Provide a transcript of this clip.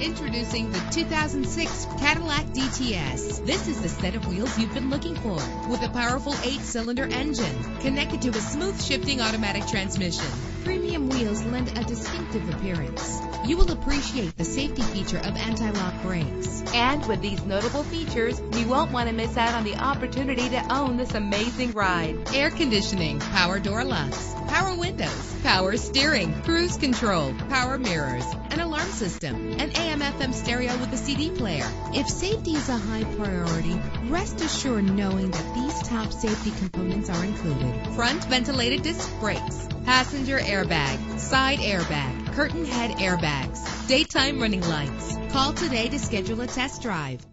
Introducing the 2006 Cadillac DTS. This is the set of wheels you've been looking for, with a powerful 8-cylinder engine connected to a smooth shifting automatic transmission. Premium wheels lend a distinctive appearance. You will appreciate the safety feature of anti-lock brakes. And with these notable features, you won't want to miss out on the opportunity to own this amazing ride. Air conditioning, power door locks, power windows, power steering, cruise control, power mirrors, an alarm system, an AM/FM stereo with a CD player. If safety is a high priority, rest assured knowing that these top safety components are included. Front ventilated disc brakes, passenger airbag, side airbag, curtain head airbags, daytime running lights. Call today to schedule a test drive.